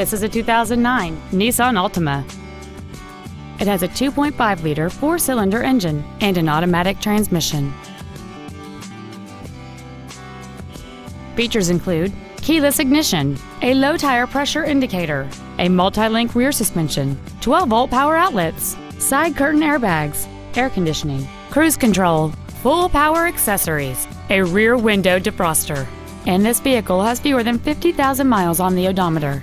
This is a 2009 Nissan Altima. It has a 2.5-liter 4-cylinder engine and an automatic transmission. Features include keyless ignition, a low tire pressure indicator, a multi-link rear suspension, 12-volt power outlets, side curtain airbags, air conditioning, cruise control, full power accessories, a rear window defroster, and this vehicle has fewer than 50,000 miles on the odometer.